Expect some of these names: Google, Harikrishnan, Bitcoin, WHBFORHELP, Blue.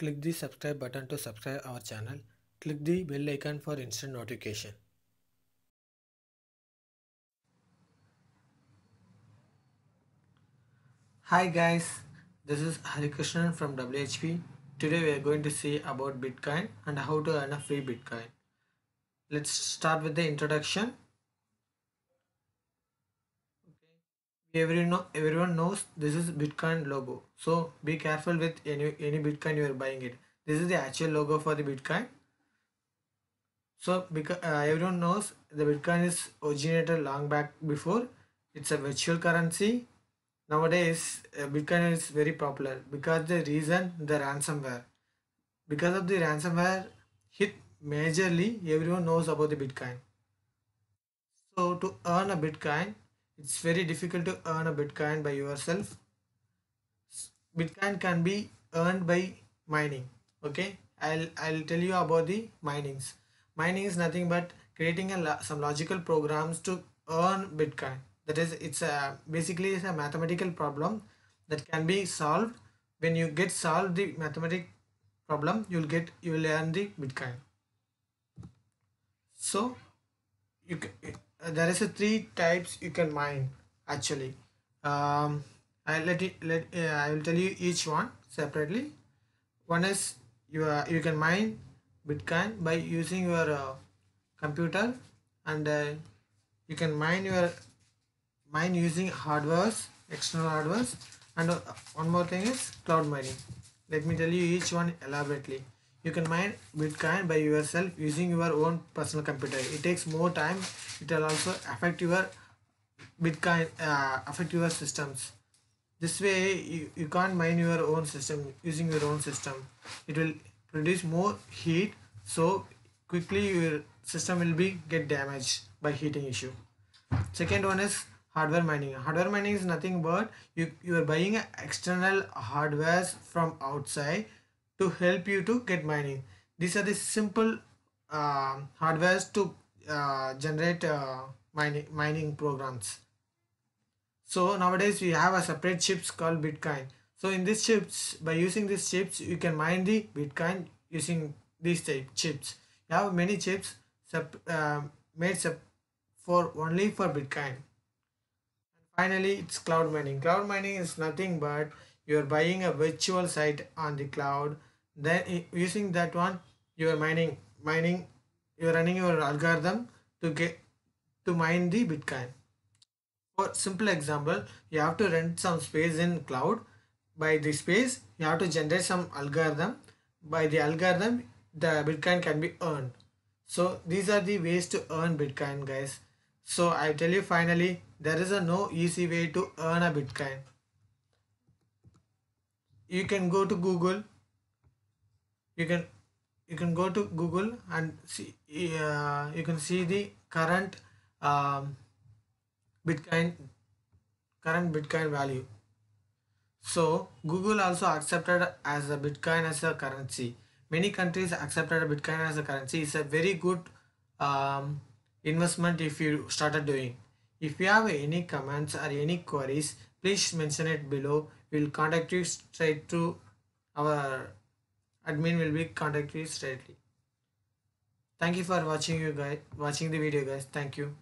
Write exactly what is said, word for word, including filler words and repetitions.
Click the subscribe button to subscribe our channel. Click the bell icon for instant notification. Hi guys, this is Harikrishnan from W H B. Today we are going to see about Bitcoin and how to earn a free Bitcoin. Let's start with the introduction. Everyone, know, everyone knows this is Bitcoin logo, so be careful with any, any Bitcoin you are buying it. This is the actual logo for the Bitcoin. So because uh, everyone knows the Bitcoin is originated long back before. It's a virtual currency. Nowadays uh, Bitcoin is very popular because the reason the ransomware. Because of the ransomware hit majorly, everyone knows about the Bitcoin. So to earn a Bitcoin, it's very difficult to earn a Bitcoin by yourself. Bitcoin can be earned by mining. Okay, I'll I'll tell you about the minings. Mining is nothing but creating a some logical programs to earn Bitcoin. That is, it's a basically it's a mathematical problem that can be solved. When you get solved the mathematic problem, you'll get you will earn the Bitcoin. So you can. Uh, there is a three types you can mine actually. um, I let it let uh, I will tell you each one separately. One is you uh, you can mine Bitcoin by using your uh, computer, and uh, you can mine your mine using hardwares, external hardwares, and uh, one more thing is cloud mining. Let me tell you each one elaborately. You can mine Bitcoin by yourself using your own personal computer. It takes more time. It will also affect your Bitcoin, uh, affect your systems. This way you, you can't mine your own system using your own system. It will produce more heat, so quickly your system will be get damaged by heating issue. Second one is hardware mining. Hardware mining is nothing but you, you are buying external hardware from outside to help you to get mining. These are the simple uh, hardwares to uh, generate uh, mining mining programs. So nowadays we have a separate chips called Bitcoin. So in these chips, by using these chips, you can mine the Bitcoin using these type chips. You have many chips sub, uh, made sub for only for Bitcoin. And finally, it's cloud mining. Cloud mining is nothing but you are buying a virtual site on the cloud. Then using that one, you are mining, mining, you are running your algorithm to get to mine the Bitcoin. For simple example, you have to rent some space in cloud. By the space, you have to generate some algorithm. By the algorithm, the Bitcoin can be earned. So these are the ways to earn Bitcoin, guys. So I tell you finally, there is a no easy way to earn a Bitcoin. You can go to Google. You can you can go to Google and see uh, you can see the current um, Bitcoin current Bitcoin value. So Google also accepted as a Bitcoin as a currency. Many countries accepted Bitcoin as a currency. It's a very good um, investment if you started doing. If you have any comments or any queries, please mention it below. We'll contact you straight to our admin will be contact you straightly. Thank you for watching you guys watching the video guys. Thank you.